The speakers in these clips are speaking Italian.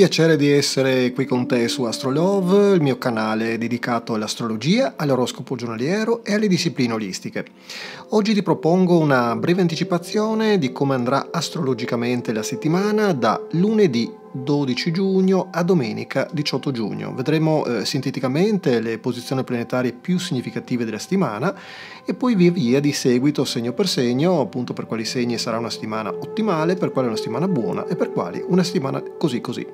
piacere di essere qui con te su Astrolove, il mio canale dedicato all'astrologia, all'oroscopo giornaliero e alle discipline olistiche. Oggi ti propongo una breve anticipazione di come andrà astrologicamente la settimana da lunedì 12 giugno a domenica 18 giugno. Vedremo sinteticamente le posizioni planetarie più significative della settimana e poi via via di seguito segno per segno, appunto per quali segni sarà una settimana ottimale, per quali una settimana buona e per quali una settimana così così.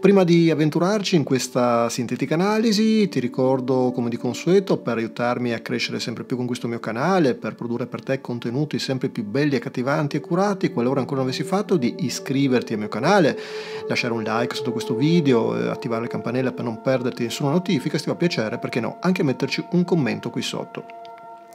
Prima di avventurarci in questa sintetica analisi ti ricordo, come di consueto, per aiutarmi a crescere sempre più con questo mio canale, per produrre per te contenuti sempre più belli, accattivanti e curati, qualora ancora non avessi fatto, di iscriverti al mio canale, lasciare un like sotto questo video, attivare la campanella per non perderti nessuna notifica, se ti fa piacere, perché no, anche metterci un commento qui sotto.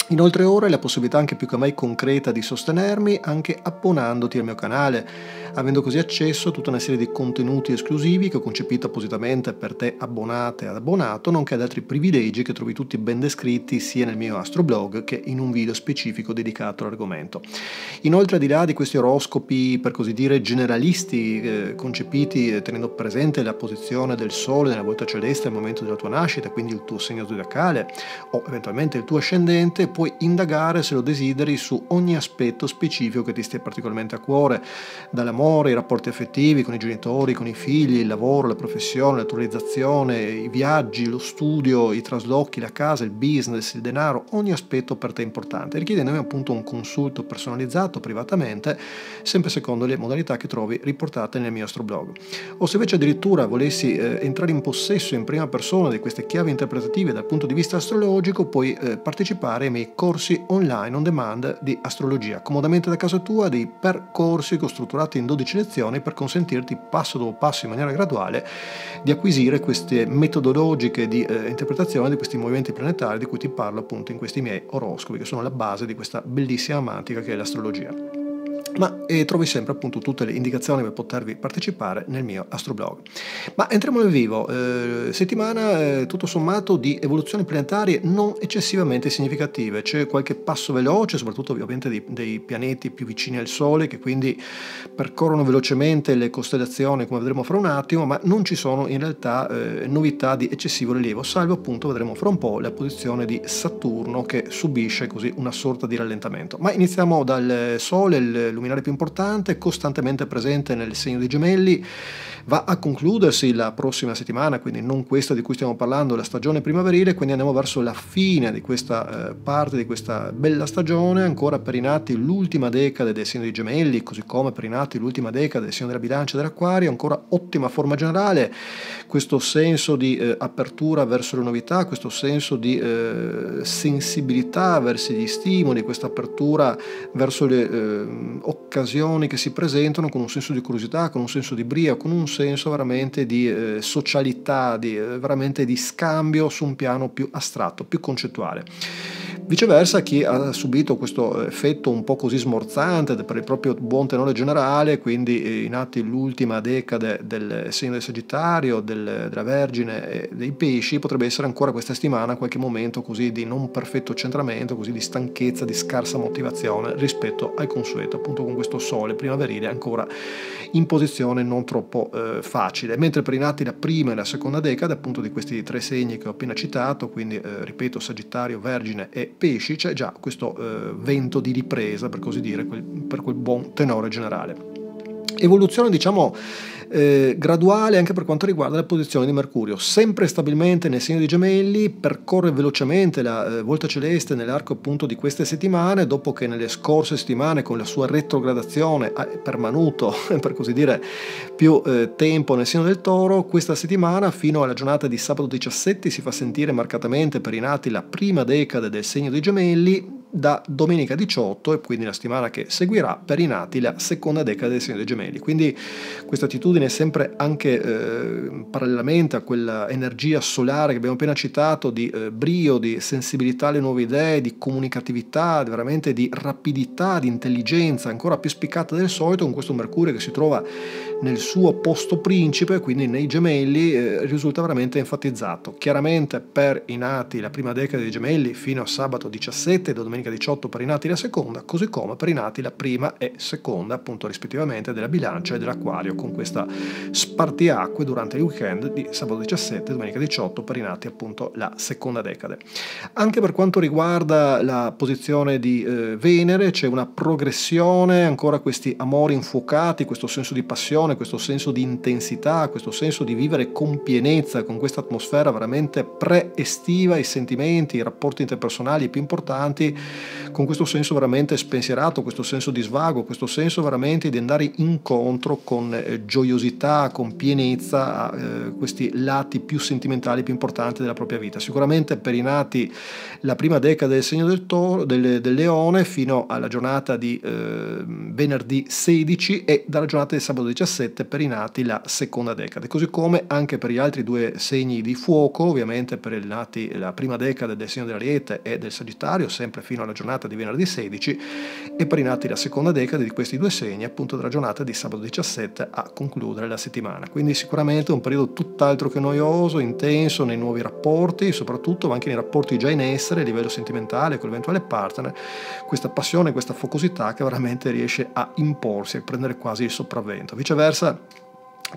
Inoltre ora hai la possibilità anche più che mai concreta di sostenermi anche abbonandoti al mio canale, avendo così accesso a tutta una serie di contenuti esclusivi che ho concepito appositamente per te abbonate ad abbonato, nonché ad altri privilegi che trovi tutti ben descritti sia nel mio astroblog che in un video specifico dedicato all'argomento. Inoltre, al di là di questi oroscopi per così dire generalisti concepiti tenendo presente la posizione del Sole nella volta celeste al momento della tua nascita, quindi il tuo segno zodiacale o eventualmente il tuo ascendente, puoi indagare, se lo desideri, su ogni aspetto specifico che ti stia particolarmente a cuore, dall'amore, i rapporti affettivi con i genitori, con i figli, il lavoro, la professione, la tua realizzazione, i viaggi, lo studio, i traslochi, la casa, il business, il denaro, ogni aspetto per te importante, richiedendomi appunto un consulto personalizzato privatamente, sempre secondo le modalità che trovi riportate nel mio astroblog. O se invece addirittura volessi entrare in possesso in prima persona di queste chiavi interpretative dal punto di vista astrologico, puoi partecipare ai miei corsi online on demand di astrologia, comodamente da casa tua, dei percorsi strutturati in 12 lezioni per consentirti passo dopo passo in maniera graduale di acquisire queste metodologiche di interpretazione di questi movimenti planetari di cui ti parlo appunto in questi miei oroscopi, che sono la base di questa bellissima matica che è l'astrologia. Ma trovi sempre appunto tutte le indicazioni per potervi partecipare nel mio astroblog. Ma entriamo nel vivo. Settimana tutto sommato di evoluzioni planetarie non eccessivamente significative. C'è qualche passo veloce, soprattutto ovviamente dei pianeti più vicini al Sole, che quindi percorrono velocemente le costellazioni, come vedremo fra un attimo, ma non ci sono in realtà novità di eccessivo rilievo, salvo appunto, vedremo fra un po', la posizione di Saturno, che subisce così una sorta di rallentamento. Ma iniziamo dal Sole, il più importante, costantemente presente nel segno dei Gemelli. Va a concludersi la prossima settimana, quindi non questa di cui stiamo parlando, la stagione primaverile, quindi andiamo verso la fine di questa parte di questa bella stagione. Ancora per i nati l'ultima decade del segno dei Gemelli, così come per i nati l'ultima decade del segno della Bilancia e dell'Acquario, ancora ottima forma generale, questo senso di apertura verso le novità, questo senso di sensibilità verso gli stimoli, questa apertura verso le occasioni che si presentano, con un senso di curiosità, con un senso di brio, con un senso veramente di socialità, di, veramente di scambio su un piano più astratto, più concettuale. Viceversa, chi ha subito questo effetto un po' così smorzante per il proprio buon tenore generale, quindi i nati l'ultima decade del segno del Sagittario, della Vergine e dei Pesci, potrebbe essere ancora questa settimana qualche momento così di non perfetto centramento, così di stanchezza, di scarsa motivazione rispetto al consueto, appunto con questo Sole primaverile ancora in posizione non troppo facile. Mentre per i nati la prima e la seconda decade, appunto di questi tre segni che ho appena citato, quindi ripeto Sagittario, Vergine e Pesci, c'è già questo vento di ripresa, per così dire, per quel buon tenore generale. Evoluzione diciamo graduale anche per quanto riguarda la posizione di Mercurio, sempre stabilmente nel segno dei Gemelli, percorre velocemente la volta celeste nell'arco appunto di queste settimane, dopo che nelle scorse settimane con la sua retrogradazione ha permanuto per così dire più tempo nel segno del Toro. Questa settimana fino alla giornata di sabato 17 si fa sentire marcatamente per i nati la prima decade del segno dei Gemelli, da domenica 18 e quindi la settimana che seguirà per i nati la seconda decade del segno dei Gemelli. Quindi questa attitudine sempre anche parallelamente a quella energia solare che abbiamo appena citato di brio, di sensibilità alle nuove idee, di comunicatività, veramente di rapidità, di intelligenza ancora più spiccata del solito, con questo Mercurio che si trova nel suo posto principe, quindi nei Gemelli, risulta veramente enfatizzato. Chiaramente per i nati la prima decade dei Gemelli fino a sabato 17 e domenica 18 per i nati la seconda, così come per i nati la prima e seconda, appunto rispettivamente, della Bilancia e dell'Acquario, con questa spartiacque durante il weekend di sabato 17 e domenica 18 per i nati appunto la seconda decade. Anche per quanto riguarda la posizione di Venere c'è una progressione, ancora questi amori infuocati, questo senso di passione, questo senso di intensità, questo senso di vivere con pienezza, con questa atmosfera veramente pre-estiva, i sentimenti, i rapporti interpersonali più importanti, con questo senso veramente spensierato, questo senso di svago, questo senso veramente di andare incontro con gioiosità, con pienezza a questi lati più sentimentali, più importanti della propria vita. Sicuramente per i nati la prima decade del segno del Toro, del Leone, fino alla giornata di venerdì 16 e dalla giornata di sabato 17 per i nati la seconda decade, così come anche per gli altri due segni di fuoco, ovviamente per i nati la prima decade del segno dell'Ariete e del Sagittario, sempre fino alla giornata di venerdì 16, e per i nati la seconda decade di questi due segni, appunto dalla giornata di sabato 17 a concludere la settimana. Quindi sicuramente un periodo tutt'altro che noioso, intenso nei nuovi rapporti, soprattutto, ma anche nei rapporti già in essere a livello sentimentale con l'eventuale partner, questa passione, questa focosità che veramente riesce a imporsi e prendere quasi il sopravvento. Viceversa,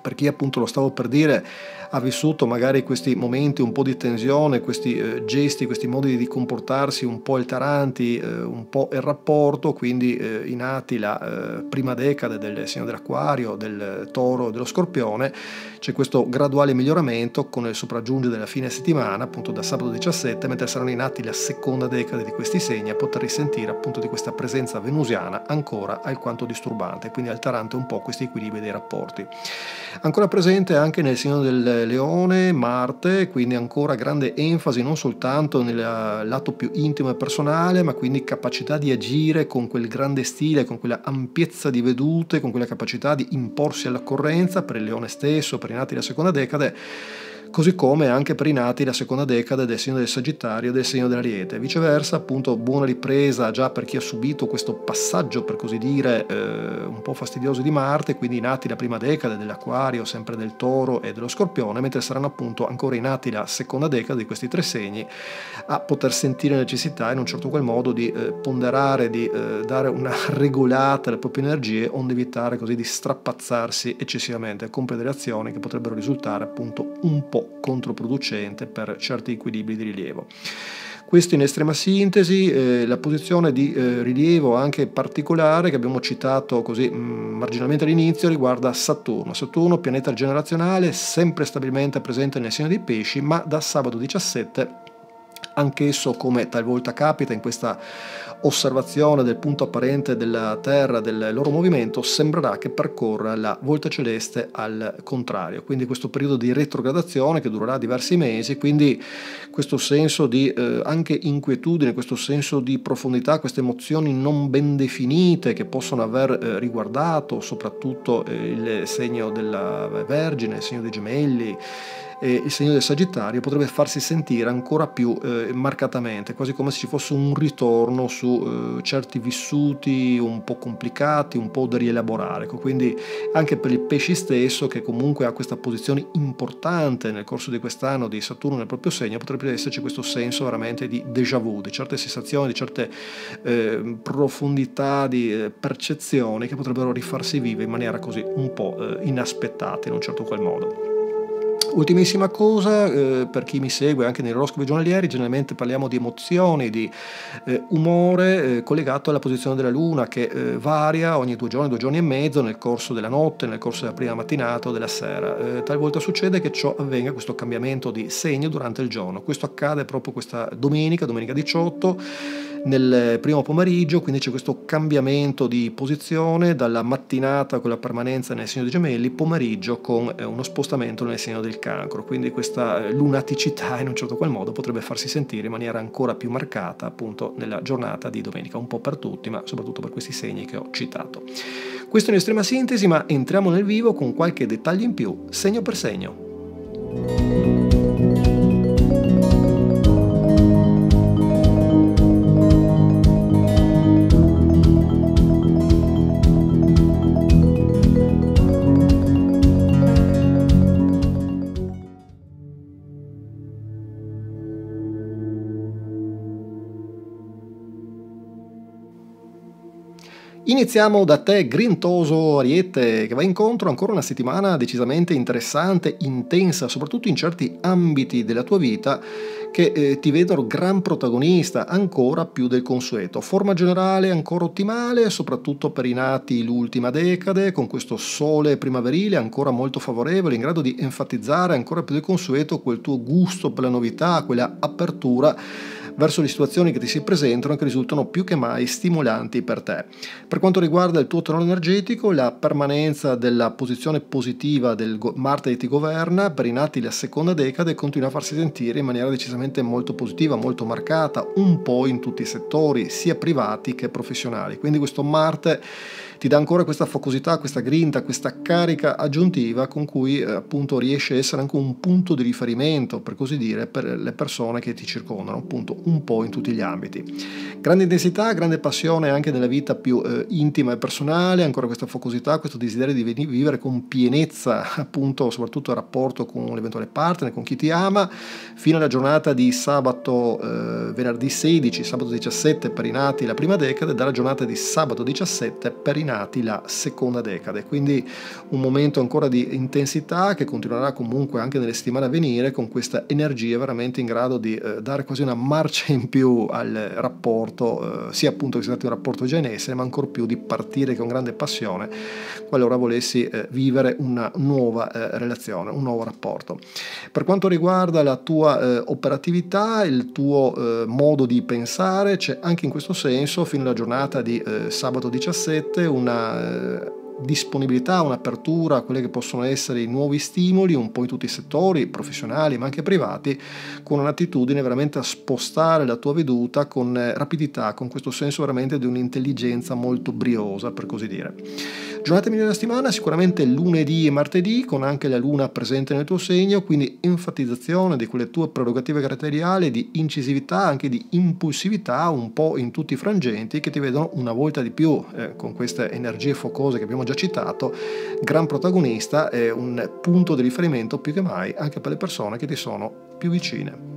per chi appunto, lo stavo per dire, ha vissuto magari questi momenti un po' di tensione, questi gesti, questi modi di comportarsi un po' alteranti, un po' il rapporto, quindi i nati la prima decade del segno dell'Acquario, del Toro, dello Scorpione, c'è questo graduale miglioramento con il sopraggiungere della fine settimana, appunto da sabato 17, mentre saranno i nati la seconda decade di questi segni a poter risentire appunto di questa presenza venusiana ancora alquanto disturbante, quindi alterante un po' questi equilibri dei rapporti. Ancora presente anche nel segno del Leone Marte, quindi ancora grande enfasi non soltanto nel lato più intimo e personale, ma quindi capacità di agire con quel grande stile, con quella ampiezza di vedute, con quella capacità di imporsi all'occorrenza per il Leone stesso, per i nati della seconda decade, così come anche per i nati la seconda decade del segno del Sagittario e del segno dell'Ariete. Viceversa, appunto, buona ripresa già per chi ha subito questo passaggio, per così dire, un po' fastidioso di Marte, quindi i nati la prima decade dell'Acquario, sempre del Toro e dello Scorpione, mentre saranno appunto ancora i nati la seconda decade di questi tre segni a poter sentire necessità in un certo qual modo di ponderare, di dare una regolata alle proprie energie, onde evitare così di strapazzarsi eccessivamente con delle azioni che potrebbero risultare appunto un po' controproducente per certi equilibri di rilievo. Questo in estrema sintesi, la posizione di rilievo anche particolare che abbiamo citato così marginalmente all'inizio riguarda Saturno. Saturno, pianeta generazionale, sempre stabilmente presente nel segno dei Pesci, ma da sabato 17 anch'esso, come talvolta capita in questa osservazione del punto apparente della Terra, del loro movimento, sembrerà che percorra la volta celeste al contrario, quindi questo periodo di retrogradazione che durerà diversi mesi, quindi questo senso di anche inquietudine, questo senso di profondità, queste emozioni non ben definite che possono aver riguardato soprattutto il segno della Vergine, il segno dei Gemelli e il segno del Sagittario, potrebbe farsi sentire ancora più marcatamente, quasi come se ci fosse un ritorno su certi vissuti un po' complicati, un po' da rielaborare. Ecco, quindi anche per il Pesci stesso, che comunque ha questa posizione importante nel corso di quest'anno di Saturno nel proprio segno, potrebbe esserci questo senso veramente di déjà vu, di certe sensazioni, di certe profondità di percezioni che potrebbero rifarsi vive in maniera così un po' inaspettata in un certo qual modo. Ultimissima cosa, per chi mi segue anche negli oroscopi giornalieri, generalmente parliamo di emozioni, di umore collegato alla posizione della Luna, che varia ogni due giorni e mezzo, nel corso della notte, nel corso della prima mattinata o della sera. Talvolta succede che ciò avvenga, questo cambiamento di segno, durante il giorno. Questo accade proprio questa domenica, domenica 18, nel primo pomeriggio, quindi c'è questo cambiamento di posizione dalla mattinata con la permanenza nel segno dei Gemelli, pomeriggio con uno spostamento nel segno del Cancro, quindi questa lunaticità in un certo qual modo potrebbe farsi sentire in maniera ancora più marcata appunto nella giornata di domenica, un po' per tutti, ma soprattutto per questi segni che ho citato. Questo in estrema sintesi, ma entriamo nel vivo con qualche dettaglio in più, segno per segno. Iniziamo da te, grintoso Ariete, che va incontro ancora una settimana decisamente interessante, intensa, soprattutto in certi ambiti della tua vita che ti vedono gran protagonista, ancora più del consueto. Forma generale ancora ottimale, soprattutto per i nati l'ultima decade, con questo sole primaverile ancora molto favorevole, in grado di enfatizzare ancora più del consueto quel tuo gusto per la novità, quella apertura verso le situazioni che ti si presentano e che risultano più che mai stimolanti per te. Per quanto riguarda il tuo tenore energetico, la permanenza della posizione positiva del Marte che ti governa, per i nati la seconda decade, continua a farsi sentire in maniera decisamente molto positiva, molto marcata, un po' in tutti i settori, sia privati che professionali. Quindi questo Marte ti dà ancora questa focosità, questa grinta, questa carica aggiuntiva con cui appunto riesce a essere anche un punto di riferimento, per così dire, per le persone che ti circondano, appunto un po' in tutti gli ambiti. Grande intensità, grande passione anche nella vita più intima e personale, ancora questa focosità, questo desiderio di vivere con pienezza, appunto, soprattutto il rapporto con l'eventuale partner, con chi ti ama, fino alla giornata di sabato, venerdì 16, sabato 17 per i nati la prima decade, dalla giornata di sabato 17 per i nati la seconda decade. Quindi un momento ancora di intensità che continuerà comunque anche nelle settimane a venire, con questa energia veramente in grado di dare quasi una marcia in più al rapporto, sia appunto che si tratti di un rapporto già in essere, ma ancor più di partire con grande passione qualora volessi vivere una nuova relazione, un nuovo rapporto. Per quanto riguarda la tua operatività, il tuo modo di pensare, c'è anche in questo senso fino alla giornata di sabato 17 una disponibilità, un'apertura a quelli che possono essere i nuovi stimoli un po' in tutti i settori, professionali ma anche privati, con un'attitudine veramente a spostare la tua veduta con rapidità, con questo senso veramente di un'intelligenza molto briosa, per così dire. Giornate migliori della settimana sicuramente lunedì e martedì, con anche la luna presente nel tuo segno, quindi enfatizzazione di quelle tue prerogative caratteriali di incisività, anche di impulsività un po' in tutti i frangenti, che ti vedono una volta di più con queste energie focose che abbiamo già citato, gran protagonista e un punto di riferimento più che mai anche per le persone che ti sono più vicine.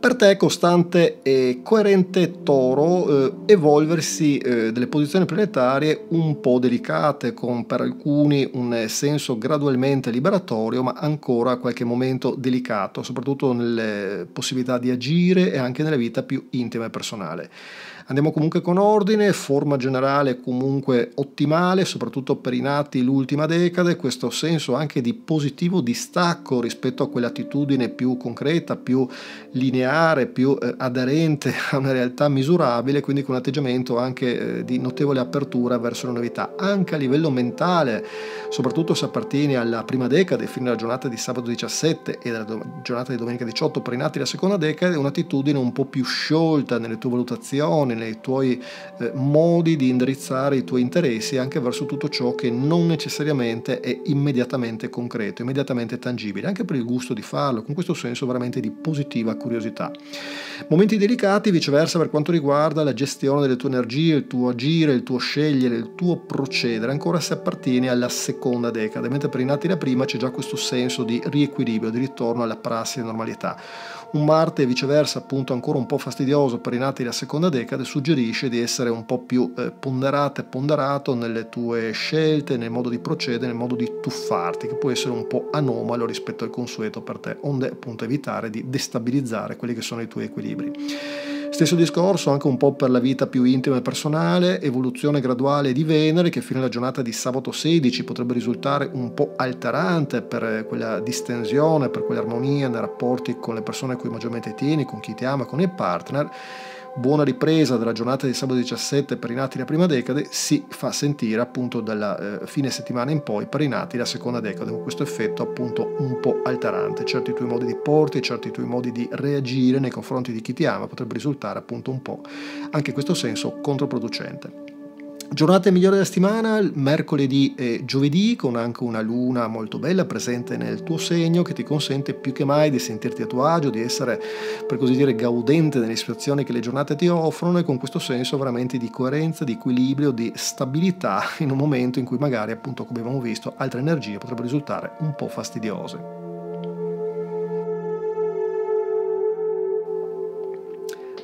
Per te è costante e coerente Toro evolversi delle posizioni planetarie un po' delicate, con per alcuni un senso gradualmente liberatorio, ma ancora qualche momento delicato, soprattutto nelle possibilità di agire e anche nella vita più intima e personale. Andiamo comunque con ordine, forma generale comunque ottimale, soprattutto per i nati l'ultima decade, questo senso anche di positivo distacco rispetto a quell'attitudine più concreta, più lineare, più aderente a una realtà misurabile, quindi con un atteggiamento anche di notevole apertura verso le novità, anche a livello mentale, soprattutto se appartieni alla prima decade, fino alla giornata di sabato 17 e alla giornata di domenica 18 per i nati la seconda decade, un'attitudine un po' più sciolta nelle tue valutazioni, nei tuoi modi di indirizzare i tuoi interessi anche verso tutto ciò che non necessariamente è immediatamente concreto, immediatamente tangibile, anche per il gusto di farlo, con questo senso veramente di positiva curiosità. Momenti delicati viceversa per quanto riguarda la gestione delle tue energie, il tuo agire, il tuo scegliere, il tuo procedere, ancora se appartieni alla seconda decade, mentre per i nati la prima c'è già questo senso di riequilibrio, di ritorno alla prassi e normalità. Un Marte viceversa appunto ancora un po' fastidioso per i nati della seconda decade suggerisce di essere un po' più ponderata e ponderato nelle tue scelte, nel modo di procedere, nel modo di tuffarti, che può essere un po' anomalo rispetto al consueto per te, onde appunto evitare di destabilizzare quelli che sono i tuoi equilibri. Stesso discorso anche un po' per la vita più intima e personale, evoluzione graduale di Venere che fino alla giornata di sabato 16 potrebbe risultare un po' alterante per quella distensione, per quell'armonia nei rapporti con le persone a cui maggiormente tieni, con chi ti ama, con i partner. Buona ripresa della giornata di sabato 17 per i nati la prima decade, si fa sentire appunto dalla fine settimana in poi per i nati la seconda decade, con questo effetto appunto un po' alterante, certi tuoi modi di porti, certi tuoi modi di reagire nei confronti di chi ti ama potrebbe risultare appunto un po' anche in questo senso controproducente. Giornate migliori della settimana, mercoledì e giovedì, con anche una luna molto bella presente nel tuo segno che ti consente più che mai di sentirti a tuo agio, di essere per così dire gaudente nelle situazioni che le giornate ti offrono, e con questo senso veramente di coerenza, di equilibrio, di stabilità in un momento in cui magari appunto come abbiamo visto altre energie potrebbero risultare un po' fastidiose.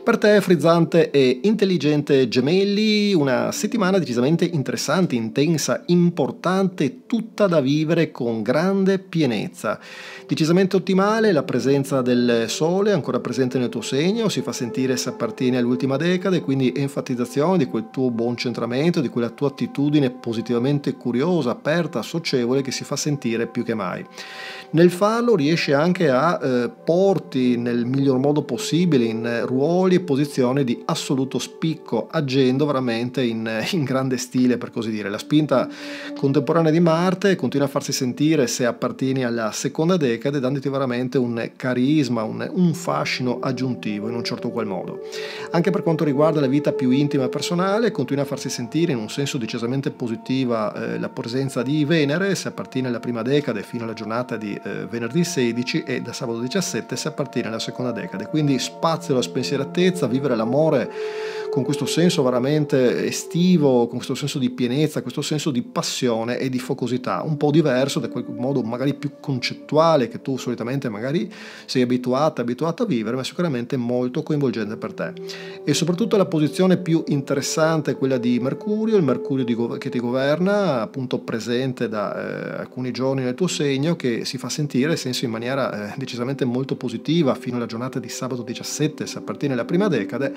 Per te, frizzante e intelligente Gemelli, una settimana decisamente interessante, intensa, importante, tutta da vivere con grande pienezza. Decisamente ottimale la presenza del Sole, ancora presente nel tuo segno, si fa sentire se appartiene all'ultima decade, quindi enfatizzazione di quel tuo buon centramento, di quella tua attitudine positivamente curiosa, aperta, socievole, che si fa sentire più che mai. Nel farlo riesci anche a porti nel miglior modo possibile in ruoli e posizioni di assoluto spicco, agendo veramente in grande stile, per così dire. La spinta contemporanea di Marte continua a farsi sentire se appartieni alla seconda decade, dandoti veramente un carisma, un fascino aggiuntivo in un certo qual modo. Anche per quanto riguarda la vita più intima e personale, continua a farsi sentire in un senso decisamente positiva la presenza di Venere, se appartiene alla prima decade fino alla giornata di venerdì 16, e da sabato 17 se appartiene alla seconda decade. Quindi spazio alla spensieratezza, vivere l'amore con questo senso veramente estivo, con questo senso di pienezza, questo senso di passione e di focosità, un po' diverso da quel modo magari più concettuale che tu solitamente magari sei abituata a vivere, ma sicuramente molto coinvolgente per te. E soprattutto la posizione più interessante è quella di Mercurio, il Mercurio che ti governa, appunto presente da alcuni giorni nel tuo segno, che si fa sentire in maniera decisamente molto positiva fino alla giornata di sabato 17, se appartiene alla prima decade,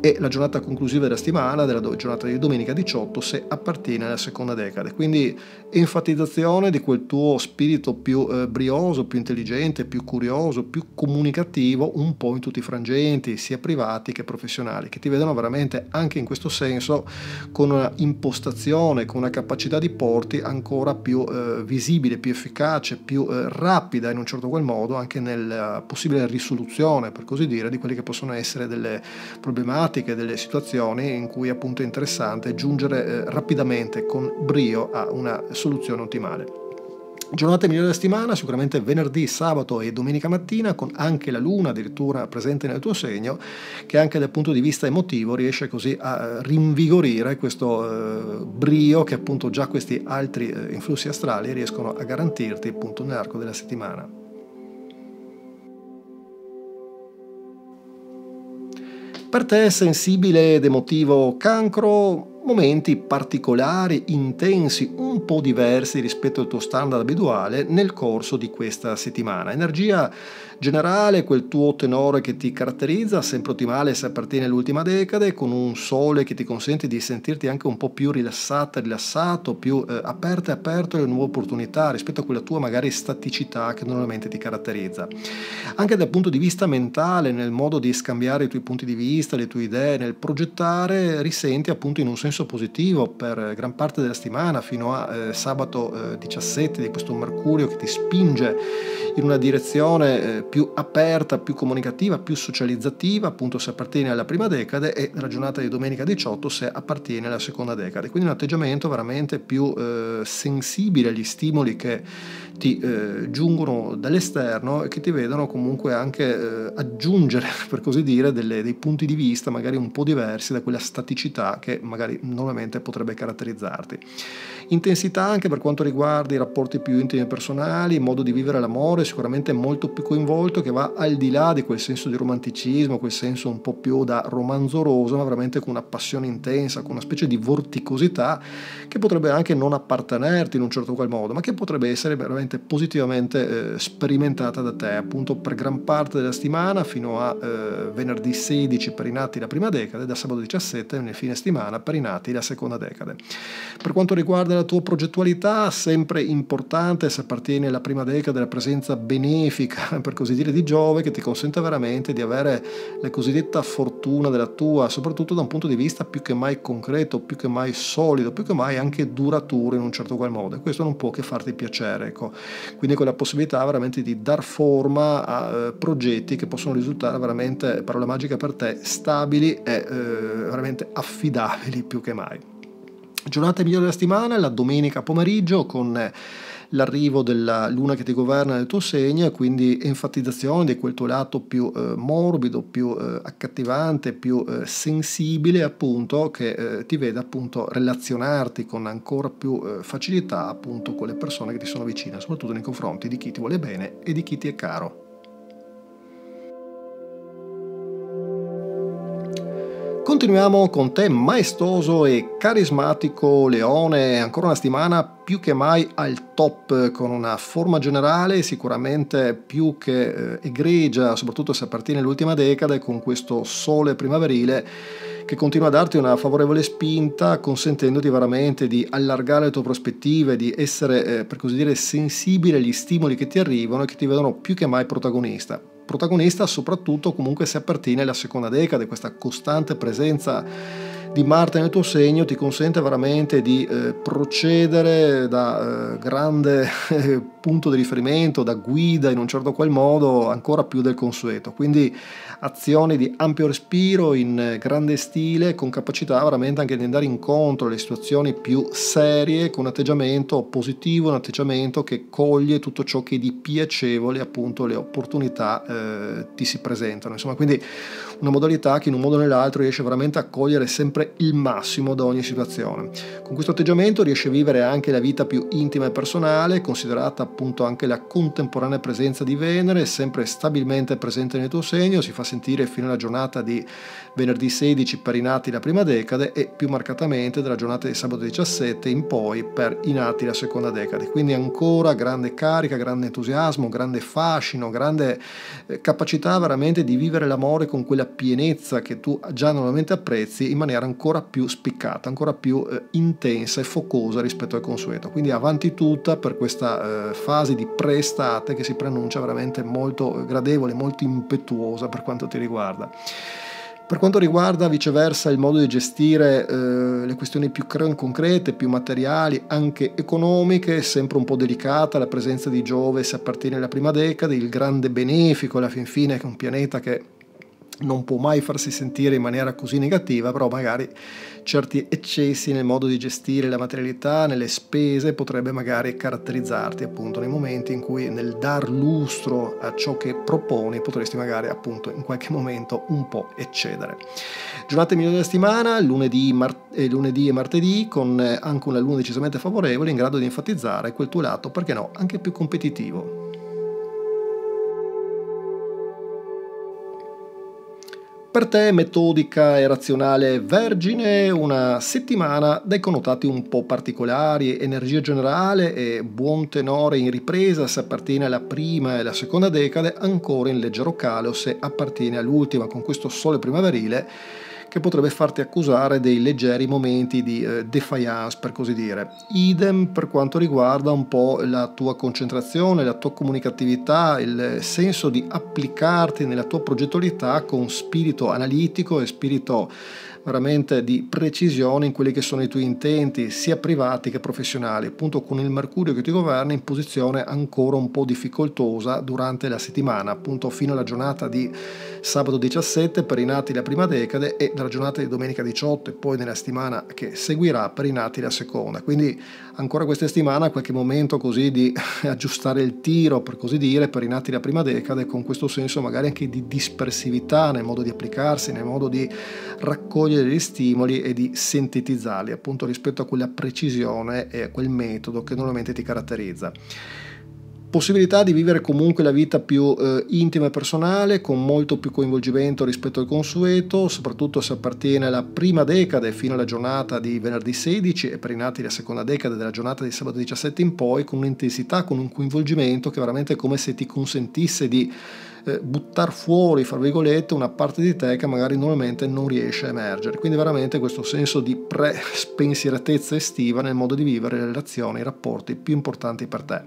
e la giornata conclusiva della settimana, della giornata di domenica 18, se appartiene alla seconda decade. Quindi enfatizzazione di quel tuo spirito più brioso, più intelligente, più curioso, più comunicativo, un po' in tutti i frangenti, sia privati che professionali, che ti vedono veramente anche in questo senso con una impostazione, con una capacità di porti ancora più visibile, più efficace, più rapida in un certo qual modo, anche nella possibile risoluzione, per così dire, di quelle che possono essere delle problematiche, delle situazioni in cui appunto è interessante giungere rapidamente con brio a una soluzione ottimale. Giornate migliori della settimana, sicuramente venerdì, sabato e domenica mattina, con anche la luna addirittura presente nel tuo segno, che anche dal punto di vista emotivo riesce così a rinvigorire questo brio che appunto già questi altri influssi astrali riescono a garantirti appunto nell'arco della settimana. Per te, sensibile ed emotivo Cancro, momenti particolari, intensi, un po' diversi rispetto al tuo standard abituale nel corso di questa settimana. Energia generale, quel tuo tenore che ti caratterizza, sempre ottimale se appartiene all'ultima decade, con un sole che ti consente di sentirti anche un po' più rilassata, rilassato, più aperta e aperto alle nuove opportunità rispetto a quella tua magari staticità che normalmente ti caratterizza. Anche dal punto di vista mentale, nel modo di scambiare i tuoi punti di vista, le tue idee, nel progettare, risenti appunto in un senso positivo per gran parte della settimana fino a sabato 17 di questo Mercurio che ti spinge in una direzione più aperta, più comunicativa, più socializzativa, appunto se appartiene alla prima decade, e nella giornata di domenica 18 se appartiene alla seconda decade. Quindi un atteggiamento veramente più sensibile agli stimoli che ti giungono dall'esterno e che ti vedono comunque anche aggiungere, per così dire, dei punti di vista magari un po' diversi da quella staticità che magari normalmente potrebbe caratterizzarti. Intensità anche per quanto riguarda i rapporti più intimi e personali, il modo di vivere l'amore sicuramente molto più coinvolto, che va al di là di quel senso di romanticismo, quel senso un po' più da romanzoroso, ma veramente con una passione intensa, con una specie di vorticosità che potrebbe anche non appartenerti in un certo qual modo, ma che potrebbe essere veramente positivamente sperimentata da te appunto per gran parte della settimana fino a venerdì 16 per i nati la prima decade, da sabato 17 nel fine settimana per i nati la seconda decade. Per quanto riguarda la tua progettualità, sempre importante se appartiene alla prima decade la presenza benefica, per così dire, di Giove, che ti consente veramente di avere la cosiddetta fortuna della tua, soprattutto da un punto di vista più che mai concreto, più che mai solido, più che mai anche duraturo in un certo qual modo, e questo non può che farti piacere, ecco. Quindi con la possibilità veramente di dar forma a progetti che possono risultare veramente, parola magica per te, stabili e veramente affidabili più che mai. Giornata migliore della settimana, la domenica pomeriggio, con l'arrivo della luna che ti governa nel tuo segno, e quindi enfatizzazione di quel tuo lato più morbido, più accattivante, più sensibile appunto, che ti vede appunto relazionarti con ancora più facilità appunto con le persone che ti sono vicine, soprattutto nei confronti di chi ti vuole bene e di chi ti è caro. Continuiamo con te, maestoso e carismatico Leone, ancora una settimana più che mai al top, con una forma generale sicuramente più che egregia, soprattutto se appartiene all'ultima decade, con questo sole primaverile che continua a darti una favorevole spinta, consentendoti veramente di allargare le tue prospettive, di essere, per così dire, sensibile agli stimoli che ti arrivano e che ti vedono più che mai protagonista. Protagonista soprattutto comunque se appartiene alla seconda decade. Questa costante presenza di Marte nel tuo segno ti consente veramente di procedere da grande punto di riferimento, da guida in un certo qual modo, ancora più del consueto, quindi azioni di ampio respiro, in grande stile, con capacità veramente anche di andare incontro alle situazioni più serie, con un atteggiamento positivo, un atteggiamento che coglie tutto ciò che di piacevole, appunto, le opportunità ti si presentano, insomma, quindi una modalità che in un modo o nell'altro riesce veramente a cogliere sempre il massimo da ogni situazione. Con questo atteggiamento riesce a vivere anche la vita più intima e personale, considerata appunto anche la contemporanea presenza di Venere, sempre stabilmente presente nel tuo segno, si fa sentire fino alla giornata di venerdì 16 per i nati la prima decade e più marcatamente dalla giornata di sabato 17 in poi per i nati la seconda decade. Quindi ancora grande carica, grande entusiasmo, grande fascino, grande capacità veramente di vivere l'amore con quella pienezza che tu già normalmente apprezzi in maniera ancora più spiccata, ancora più intensa e focosa rispetto al consueto. Quindi avanti tutta per questa fase di pre-estate che si preannuncia veramente molto gradevole, molto impetuosa per quanto ti riguarda. Per quanto riguarda viceversa il modo di gestire le questioni più concrete, più materiali, anche economiche, è sempre un po' delicata la presenza di Giove se appartiene alla prima decade, il grande benefico alla fin fine, che è un pianeta che non può mai farsi sentire in maniera così negativa, però magari certi eccessi nel modo di gestire la materialità, nelle spese, potrebbe magari caratterizzarti appunto nei momenti in cui nel dar lustro a ciò che proponi potresti magari appunto in qualche momento un po' eccedere. Giornate migliori della settimana, lunedì e martedì, con anche una luna decisamente favorevole, in grado di enfatizzare quel tuo lato, perché no, anche più competitivo. Per te, metodica e razionale Vergine, una settimana dai connotati un po' particolari, energia generale e buon tenore in ripresa se appartiene alla prima e alla seconda decade, ancora in leggero calo se appartiene all'ultima, con questo sole primaverile che potrebbe farti accusare dei leggeri momenti di defiance, per così dire. Idem per quanto riguarda un po' la tua concentrazione, la tua comunicatività, il senso di applicarti nella tua progettualità con spirito analitico e spirito veramente di precisione in quelli che sono i tuoi intenti, sia privati che professionali, appunto con il Mercurio che ti governa in posizione ancora un po' difficoltosa durante la settimana, appunto fino alla giornata di sabato 17 per i nati la prima decade e dalla giornata di domenica 18 e poi nella settimana che seguirà per i nati la seconda. Quindi ancora questa settimana qualche momento così di aggiustare il tiro, per così dire, per i nati la prima decade, con questo senso magari anche di dispersività nel modo di applicarsi, nel modo di raccogliere degli stimoli e di sintetizzarli appunto rispetto a quella precisione e a quel metodo che normalmente ti caratterizza. Possibilità di vivere comunque la vita più intima e personale, con molto più coinvolgimento rispetto al consueto, soprattutto se appartiene alla prima decade fino alla giornata di venerdì 16 e per i nati la seconda decade della giornata di sabato 17 in poi, con un'intensità, con un coinvolgimento che veramente è come se ti consentisse di buttar fuori, fra virgolette, una parte di te che magari normalmente non riesce a emergere. Quindi veramente questo senso di pre-spensieratezza estiva nel modo di vivere le relazioni, i rapporti più importanti per te.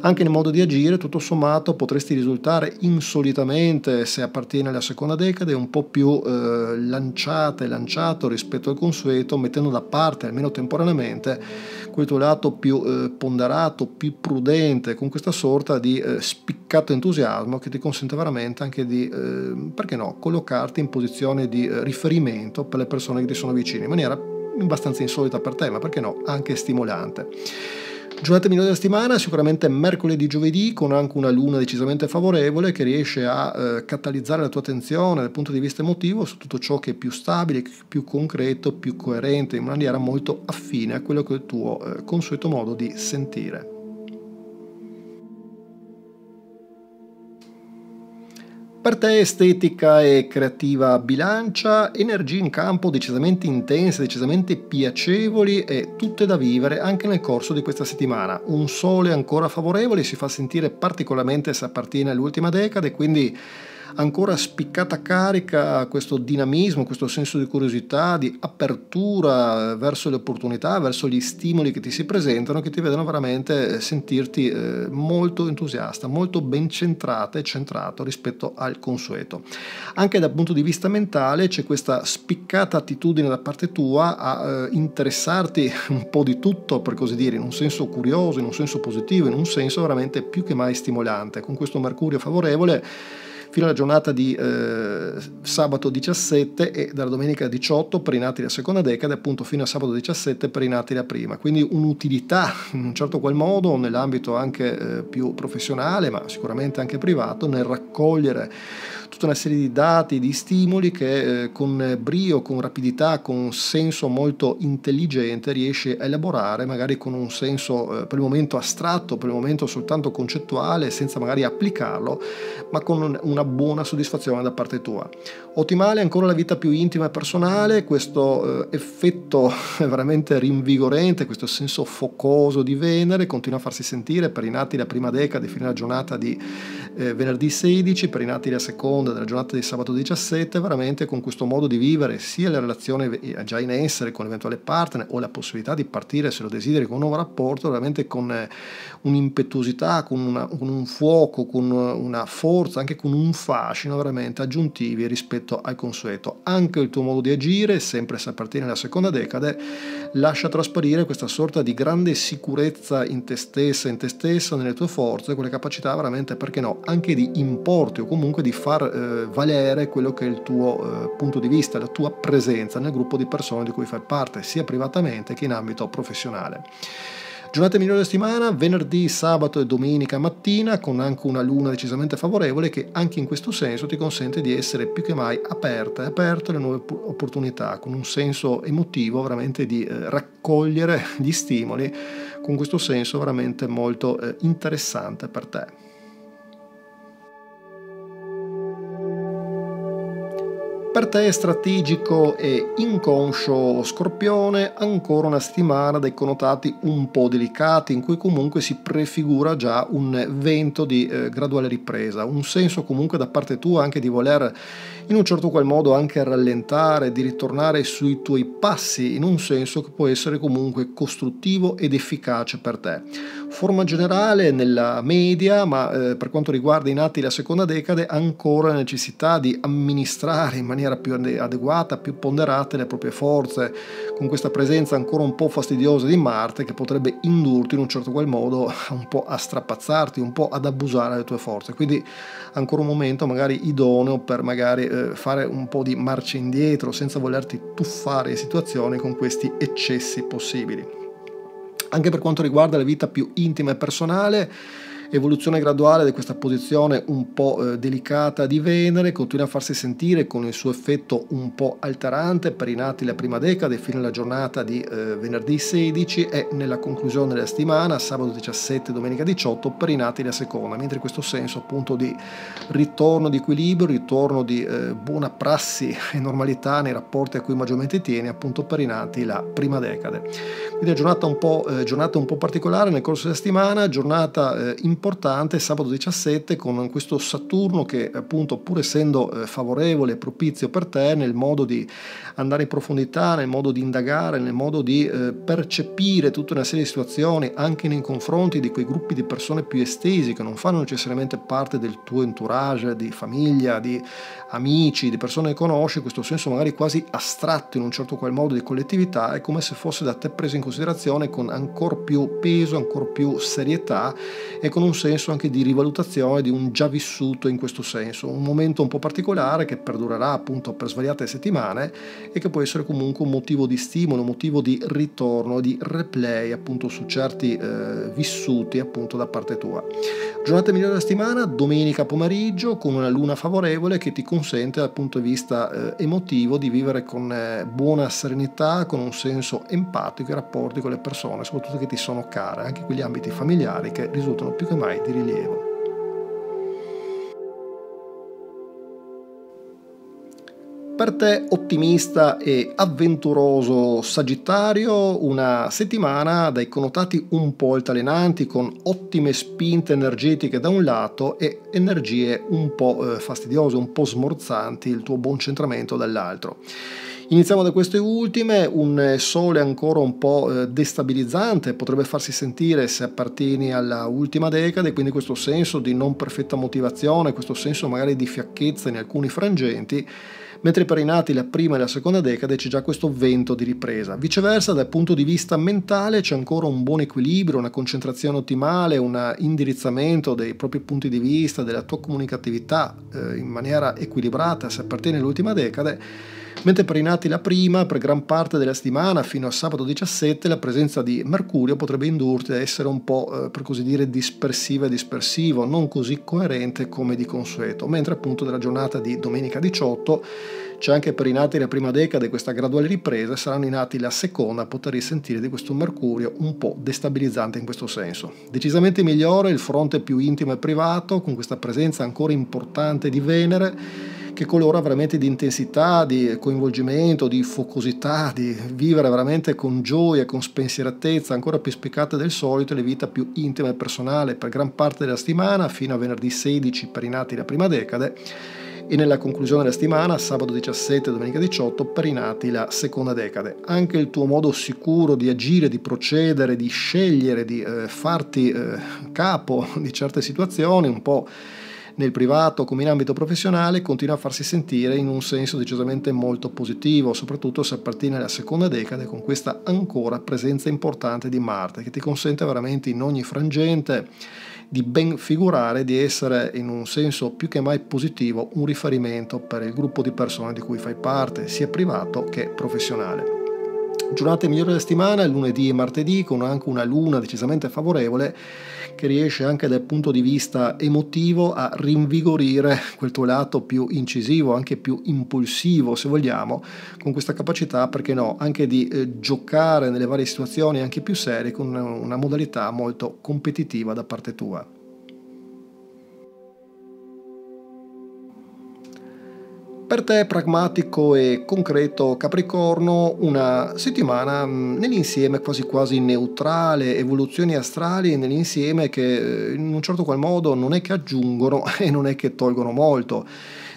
Anche nel modo di agire, tutto sommato, potresti risultare insolitamente, se appartiene alla seconda decade, un po' più lanciato rispetto al consueto, mettendo da parte, almeno temporaneamente, quel tuo lato più ponderato, più prudente, con questa sorta di spiccato entusiasmo che ti consente veramente anche di, perché no, collocarti in posizione di riferimento per le persone che ti sono vicine, in maniera abbastanza insolita per te, ma perché no, anche stimolante. Giornate migliori della settimana, sicuramente mercoledì e giovedì, con anche una luna decisamente favorevole che riesce a catalizzare la tua attenzione dal punto di vista emotivo su tutto ciò che è più stabile, più concreto, più coerente, in maniera molto affine a quello che è il tuo consueto modo di sentire. Per te estetica e creativa Bilancia, energie in campo decisamente intense, decisamente piacevoli e tutte da vivere anche nel corso di questa settimana. Un sole ancora favorevole si fa sentire particolarmente se appartiene all'ultima decade, quindi ancora spiccata carica questo dinamismo, questo senso di curiosità, di apertura verso le opportunità, verso gli stimoli che ti si presentano, che ti vedono veramente sentirti molto entusiasta, molto ben centrata e centrato rispetto al consueto. Anche dal punto di vista mentale c'è questa spiccata attitudine da parte tua a interessarti un po' di tutto, per così dire, in un senso curioso, in un senso positivo, in un senso veramente più che mai stimolante. Con questo Mercurio favorevole fino alla giornata di sabato 17 e dalla domenica 18 per i nati della seconda decade, appunto fino a sabato 17 per i nati della prima, quindi un'utilità in un certo qual modo nell'ambito anche più professionale, ma sicuramente anche privato, nel raccogliere tutta una serie di dati, di stimoli che con brio, con rapidità, con senso molto intelligente riesci a elaborare, magari con un senso per il momento astratto, per il momento soltanto concettuale, senza magari applicarlo, ma con una buona soddisfazione da parte tua. Ottimale ancora la vita più intima e personale, questo effetto veramente rinvigorente, questo senso focoso di Venere continua a farsi sentire per i nati della prima decade fino alla giornata di venerdì 16, per i nati della seconda della giornata di sabato 17, veramente con questo modo di vivere sia la relazione già in essere con l'eventuale partner o la possibilità di partire se lo desideri con un nuovo rapporto, veramente con un'impetuosità, con un fuoco, con una forza, anche con un fascino veramente aggiuntivi rispetto al consueto. Anche il tuo modo di agire, sempre se appartiene alla seconda decade, lascia trasparire questa sorta di grande sicurezza in te stessa, nelle tue forze, quelle capacità veramente, perché no, anche di importi o comunque di far valere quello che è il tuo punto di vista, la tua presenza nel gruppo di persone di cui fai parte, sia privatamente che in ambito professionale. Giornata migliore della settimana, venerdì, sabato e domenica mattina, con anche una luna decisamente favorevole che anche in questo senso ti consente di essere più che mai aperta e aperto alle nuove opportunità, con un senso emotivo veramente di raccogliere gli stimoli, con questo senso veramente molto interessante per te. Per te strategico e inconscio Scorpione, ancora una settimana dai connotati un po' delicati, in cui comunque si prefigura già un vento di graduale ripresa, un senso comunque da parte tua anche di voler in un certo qual modo anche rallentare, di ritornare sui tuoi passi in un senso che può essere comunque costruttivo ed efficace per te. Forma generale nella media, ma per quanto riguarda i nati della seconda decade ancora la necessità di amministrare in maniera più adeguata, più ponderata le proprie forze, con questa presenza ancora un po' fastidiosa di Marte che potrebbe indurti in un certo qual modo un po' a strapazzarti, un po' ad abusare delle tue forze, quindi ancora un momento magari idoneo per magari fare un po' di marcia indietro senza volerti tuffare in situazioni con questi eccessi possibili. Anche per quanto riguarda la vita più intima e personale, evoluzione graduale di questa posizione un po' delicata di Venere, continua a farsi sentire con il suo effetto un po' alterante per i nati la prima decade fino alla giornata di venerdì 16 e nella conclusione della settimana, sabato 17 e domenica 18 per i nati la seconda, mentre in questo senso appunto di ritorno di equilibrio, ritorno di buona prassi e normalità nei rapporti a cui maggiormente tieni appunto per i nati la prima decade. Quindi è giornata un po' particolare nel corso della settimana, giornata importante sabato 17 con questo Saturno che appunto pur essendo favorevole e propizio per te nel modo di andare in profondità, nel modo di indagare, nel modo di percepire tutta una serie di situazioni anche nei confronti di quei gruppi di persone più estesi che non fanno necessariamente parte del tuo entourage di famiglia, di amici, di persone che conosci, questo senso magari quasi astratto in un certo qual modo di collettività è come se fosse da te preso in considerazione con ancor più peso, ancor più serietà e con un senso anche di rivalutazione di un già vissuto in questo senso, un momento un po' particolare che perdurerà appunto per svariate settimane e che può essere comunque un motivo di stimolo, un motivo di ritorno, di replay appunto su certi vissuti appunto da parte tua. Giornata migliore della settimana, domenica pomeriggio con una luna favorevole che ti consente dal punto di vista emotivo di vivere con buona serenità, con un senso empatico i rapporti con le persone, soprattutto che ti sono care, anche quegli ambiti familiari che risultano più che mai di rilievo. Per te, ottimista e avventuroso Sagittario, una settimana dai connotati un po' altalenanti, con ottime spinte energetiche da un lato e energie un po' fastidiose, un po' smorzanti, il tuo buon centramento dall'altro. Iniziamo da queste ultime, un sole ancora un po' destabilizzante, potrebbe farsi sentire se appartieni alla ultima decade, quindi questo senso di non perfetta motivazione, questo senso magari di fiacchezza in alcuni frangenti, mentre per i nati la prima e la seconda decade c'è già questo vento di ripresa. Viceversa, dal punto di vista mentale c'è ancora un buon equilibrio, una concentrazione ottimale, un indirizzamento dei propri punti di vista, della tua comunicatività in maniera equilibrata se appartieni all'ultima decade. Mentre per i nati la prima, per gran parte della settimana, fino a sabato 17, la presenza di Mercurio potrebbe indurti a essere un po', per così dire, dispersiva e dispersivo, non così coerente come di consueto, mentre appunto della giornata di domenica 18 c'è anche per i nati la prima decade questa graduale ripresa, saranno i nati la seconda a poter risentire di questo Mercurio un po' destabilizzante in questo senso. Decisamente migliore il fronte più intimo e privato, con questa presenza ancora importante di Venere, che colora veramente di intensità, di coinvolgimento, di focosità, di vivere veramente con gioia, con spensieratezza, ancora più spiccate del solito, le vita più intima e personale per gran parte della settimana, fino a venerdì 16 per i nati la prima decade, e nella conclusione della settimana, sabato 17 e domenica 18, per i nati la seconda decade. Anche il tuo modo sicuro di agire, di procedere, di scegliere, di farti capo di certe situazioni, un po' nel privato come in ambito professionale, continua a farsi sentire in un senso decisamente molto positivo, soprattutto se appartiene alla seconda decade, con questa ancora presenza importante di Marte, che ti consente veramente in ogni frangente di ben figurare, di essere in un senso più che mai positivo un riferimento per il gruppo di persone di cui fai parte, sia privato che professionale. Giornate migliori della settimana, lunedì e martedì, con anche una luna decisamente favorevole che riesce anche dal punto di vista emotivo a rinvigorire quel tuo lato più incisivo, anche più impulsivo se vogliamo, con questa capacità, perché no, anche di giocare nelle varie situazioni anche più serie con una modalità molto competitiva da parte tua. Per te, pragmatico e concreto Capricorno, una settimana nell'insieme quasi quasi neutrale, evoluzioni astrali nell'insieme che in un certo qual modo non è che aggiungono e non è che tolgono molto.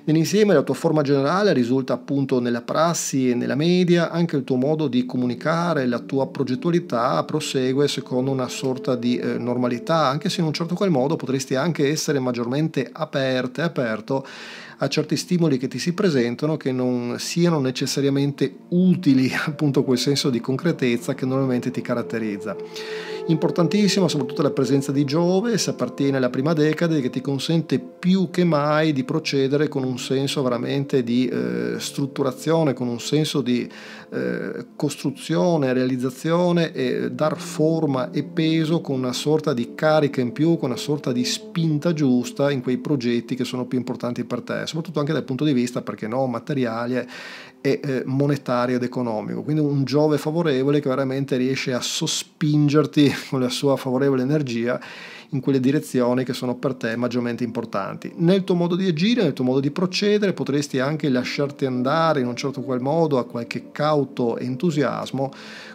Nell'insieme la tua forma generale risulta appunto nella prassi e nella media, anche il tuo modo di comunicare, la tua progettualità prosegue secondo una sorta di normalità, anche se in un certo qual modo potresti anche essere maggiormente aperto a certi stimoli che ti si presentano, che non siano necessariamente utili appunto a quel senso di concretezza che normalmente ti caratterizza. Importantissima soprattutto la presenza di Giove, se appartiene alla prima decade, che ti consente più che mai di procedere con un senso veramente di strutturazione, con un senso di costruzione, realizzazione e dar forma e peso, con una sorta di carica in più, con una sorta di spinta giusta in quei progetti che sono più importanti per te, soprattutto anche dal punto di vista, perché no, materiale e monetario ed economico. Quindi un Giove favorevole che veramente riesce a sospingerti con la sua favorevole energia in quelle direzioni che sono per te maggiormente importanti. Nel tuo modo di agire, nel tuo modo di procedere, potresti anche lasciarti andare in un certo qual modo a qualche cauto entusiasmo,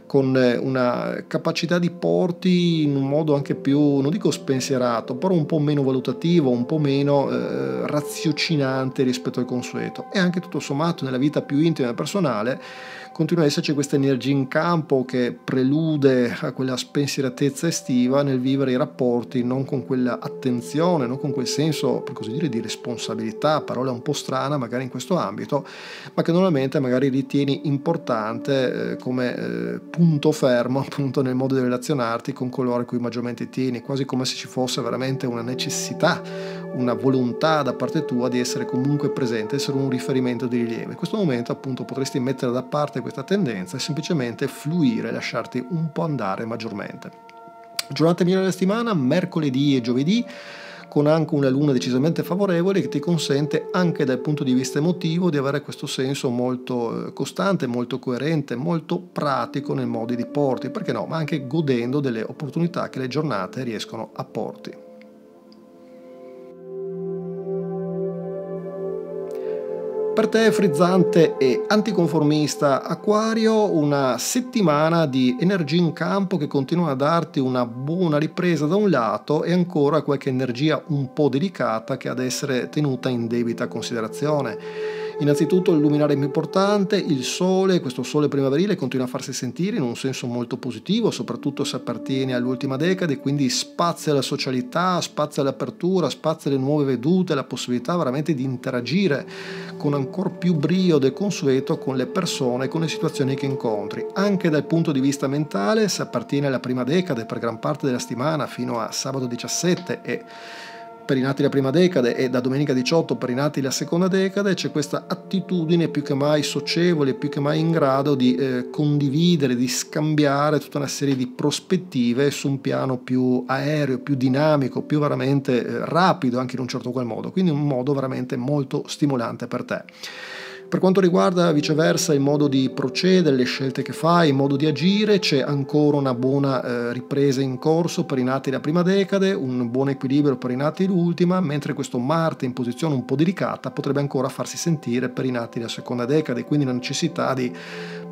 con una capacità di porti in un modo anche più, non dico spensierato, però un po' meno valutativo, un po' meno raziocinante rispetto al consueto. E anche tutto sommato nella vita più intima e personale continua ad esserci questa energia in campo che prelude a quella spensieratezza estiva nel vivere i rapporti non con quella attenzione, non con quel senso, per così dire, di responsabilità, parola un po' strana magari in questo ambito, ma che normalmente magari ritieni importante come punto fermo appunto nel modo di relazionarti con coloro a cui maggiormente tieni, quasi come se ci fosse veramente una necessità, una volontà da parte tua di essere comunque presente, essere un riferimento di rilievo. In questo momento appunto potresti mettere da parte questa tendenza e semplicemente fluire, lasciarti un po' andare maggiormente. Giornate migliori della settimana, mercoledì e giovedì, con anche una luna decisamente favorevole che ti consente anche dal punto di vista emotivo di avere questo senso molto costante, molto coerente, molto pratico nei modi di porti, perché no, ma anche godendo delle opportunità che le giornate riescono a porti. Per te, frizzante e anticonformista Acquario, una settimana di energia in campo che continua a darti una buona ripresa da un lato e ancora qualche energia un po' delicata che ha ad essere tenuta in debita considerazione. Innanzitutto il luminare più importante, il sole, questo sole primaverile continua a farsi sentire in un senso molto positivo, soprattutto se appartiene all'ultima decade, quindi spazio alla socialità, spazio all'apertura, spazio alle nuove vedute, la possibilità veramente di interagire con ancora più brio del consueto con le persone, con le situazioni che incontri. Anche dal punto di vista mentale, se appartiene alla prima decade per gran parte della settimana fino a sabato 17 e per i nati la prima decade e da domenica 18 per i nati la seconda decade, c'è questa attitudine più che mai socievole, più che mai in grado di condividere, di scambiare tutta una serie di prospettive su un piano più aereo, più dinamico, più veramente rapido anche in un certo qual modo, quindi un modo veramente molto stimolante per te. Per quanto riguarda viceversa il modo di procedere, le scelte che fai, il modo di agire, c'è ancora una buona ripresa in corso per i nati della prima decade, un buon equilibrio per i nati l'ultima, mentre questo Marte in posizione un po' delicata potrebbe ancora farsi sentire per i nati della seconda decade, quindi la necessità di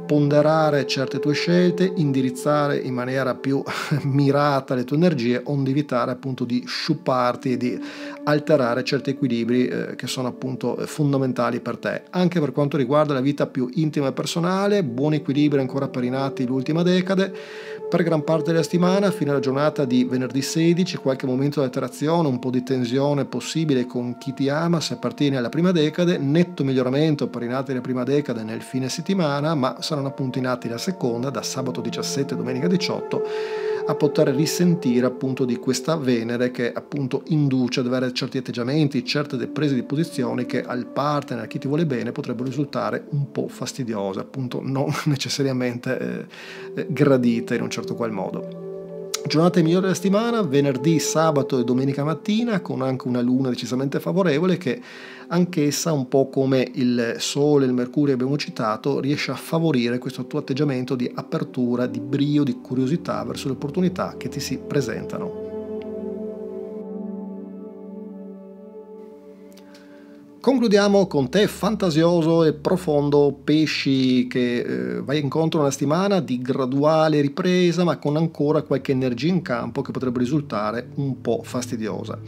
ponderare certe tue scelte, indirizzare in maniera più mirata le tue energie, onde evitare appunto di sciuparti e di alterare certi equilibri che sono appunto fondamentali per te. Anche per quanto riguarda la vita più intima e personale, buon equilibrio ancora per i nati l'ultima decade, per gran parte della settimana fino alla giornata di venerdì 16, qualche momento di alterazione, un po' di tensione possibile con chi ti ama se appartiene alla prima decade, netto miglioramento per i nati della prima decade nel fine settimana, ma saranno appunto i nati la seconda da sabato 17 e domenica 18 a poter risentire appunto di questa Venere che appunto induce ad avere certi atteggiamenti, certe prese di posizione che al partner, a chi ti vuole bene, potrebbero risultare un po' fastidiose, appunto non necessariamente gradite in un certo qual modo. Giornate migliori della settimana, venerdì, sabato e domenica mattina, con anche una luna decisamente favorevole che anch'essa, un po' come il sole e il mercurio abbiamo citato, riesce a favorire questo tuo atteggiamento di apertura, di brio, di curiosità verso le opportunità che ti si presentano. Concludiamo con te, fantasioso e profondo pesci, che vai incontro a una settimana di graduale ripresa ma con ancora qualche energia in campo che potrebbe risultare un po' fastidiosa.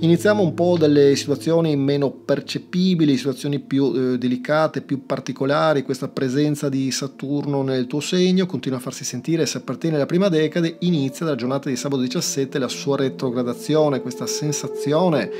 Iniziamo un po' dalle situazioni meno percepibili, situazioni più delicate, più particolari. Questa presenza di Saturno nel tuo segno continua a farsi sentire se appartiene alla prima decade, inizia dalla giornata di sabato 17 la sua retrogradazione, questa sensazione,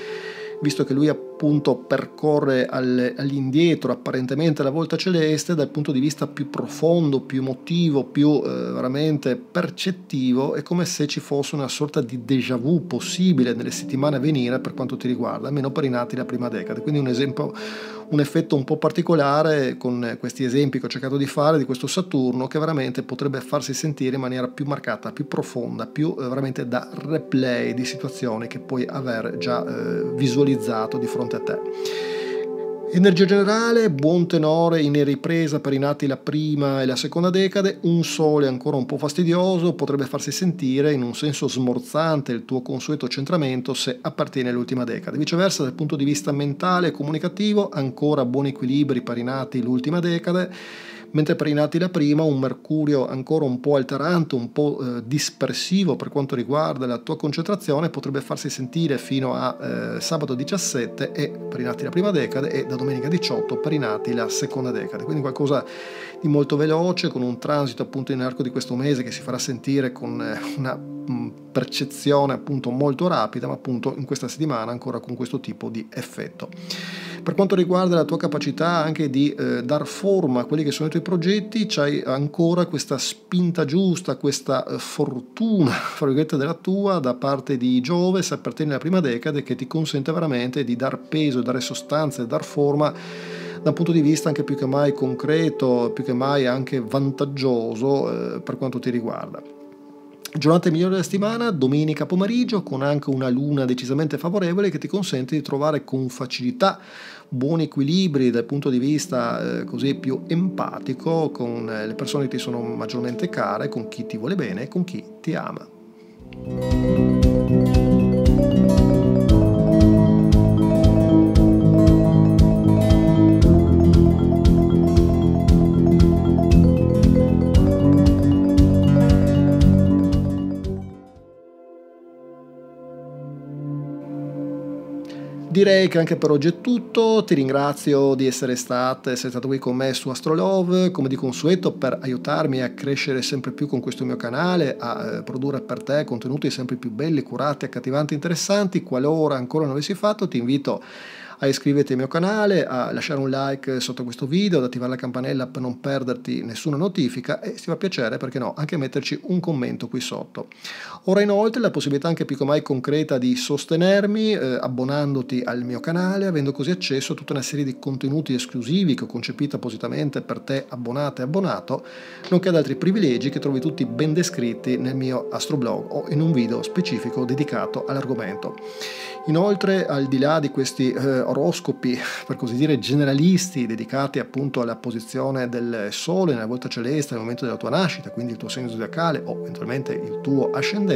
visto che lui appunto percorre all'indietro apparentemente la volta celeste, dal punto di vista più profondo, più emotivo, più veramente percettivo, è come se ci fosse una sorta di déjà vu possibile nelle settimane a venire per quanto ti riguarda, almeno per i nati della prima decade. Quindi un esempio, un effetto un po' particolare con questi esempi che ho cercato di fare di questo Saturno che veramente potrebbe farsi sentire in maniera più marcata, più profonda, più veramente da replay di situazioni che puoi aver già visualizzato di fronte a te. Energia generale, buon tenore in ripresa per i nati la prima e la seconda decade, un sole ancora un po' fastidioso, potrebbe farsi sentire in un senso smorzante il tuo consueto centramento se appartiene all'ultima decade. Viceversa dal punto di vista mentale e comunicativo, ancora buoni equilibri per i nati l'ultima decade, mentre per i nati la prima un mercurio ancora un po' alterante, un po' dispersivo per quanto riguarda la tua concentrazione, potrebbe farsi sentire fino a sabato 17 e per i nati la prima decade e da domenica 18 per i nati la seconda decade, quindi qualcosa di molto veloce con un transito appunto in arco di questo mese che si farà sentire con una percezione appunto molto rapida, ma appunto in questa settimana ancora con questo tipo di effetto. Per quanto riguarda la tua capacità anche di dar forma a quelli che sono i tuoi progetti, c'hai ancora questa spinta giusta, questa fortuna fra virgolette della tua da parte di Giove se appartiene alla prima decade, che ti consente veramente di dar peso, dare sostanza e dar forma da un punto di vista anche più che mai concreto, più che mai anche vantaggioso per quanto ti riguarda. Giornate migliori della settimana, domenica pomeriggio, con anche una luna decisamente favorevole che ti consente di trovare con facilità buoni equilibri dal punto di vista così più empatico con le persone che ti sono maggiormente care, con chi ti vuole bene e con chi ti ama. Direi che anche per oggi è tutto, ti ringrazio di essere stato qui con me su Astrolove, come di consueto per aiutarmi a crescere sempre più con questo mio canale, a produrre per te contenuti sempre più belli, curati, accattivanti, interessanti. Qualora ancora non l'avessi fatto, ti invito a iscriverti al mio canale, a lasciare un like sotto questo video, ad attivare la campanella per non perderti nessuna notifica e, se ti fa piacere, perché no, anche metterci un commento qui sotto. Ora inoltre la possibilità anche più che mai concreta di sostenermi abbonandoti al mio canale, avendo così accesso a tutta una serie di contenuti esclusivi che ho concepito appositamente per te abbonata e abbonato, nonché ad altri privilegi che trovi tutti ben descritti nel mio astroblog o in un video specifico dedicato all'argomento. Inoltre, al di là di questi oroscopi, per così dire, generalisti, dedicati appunto alla posizione del Sole nella volta celeste al momento della tua nascita, quindi il tuo segno zodiacale o eventualmente il tuo ascendente,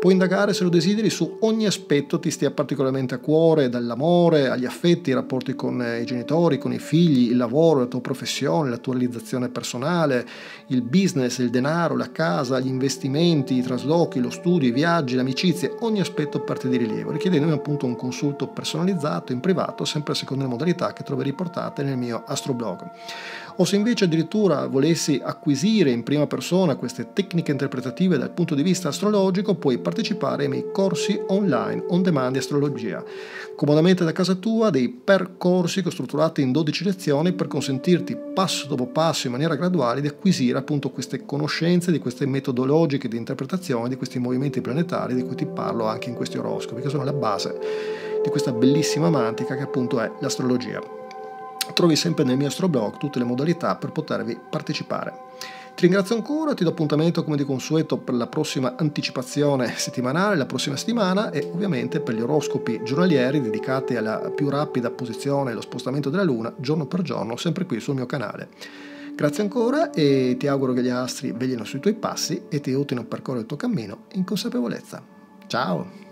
puoi indagare, se lo desideri, su ogni aspetto ti stia particolarmente a cuore, dall'amore agli affetti, i rapporti con i genitori, con i figli, il lavoro, la tua professione, la tua realizzazione personale, il business, il denaro, la casa, gli investimenti, i traslochi, lo studio, i viaggi, le amicizie, ogni aspetto parte di rilievo, richiedendomi appunto un consulto personalizzato in privato, sempre secondo le modalità che trovi riportate nel mio astroblog. O se invece addirittura volessi acquisire in prima persona queste tecniche interpretative dal punto di vista astrologico, puoi partecipare ai miei corsi online on demand di astrologia, comodamente da casa tua, dei percorsi strutturati in 12 lezioni per consentirti passo dopo passo, in maniera graduale, di acquisire appunto queste conoscenze, di queste metodologiche di interpretazione, di questi movimenti planetari di cui ti parlo anche in questi oroscopi, che sono la base di questa bellissima mantica che appunto è l'astrologia. Trovi sempre nel mio astroblog tutte le modalità per potervi partecipare. Ti ringrazio ancora, ti do appuntamento come di consueto per la prossima anticipazione settimanale, la prossima settimana, e ovviamente per gli oroscopi giornalieri dedicati alla più rapida posizione e lo spostamento della Luna giorno per giorno, sempre qui sul mio canale. Grazie ancora e ti auguro che gli astri veglino sui tuoi passi e ti aiutino a percorrere il tuo cammino in consapevolezza. Ciao!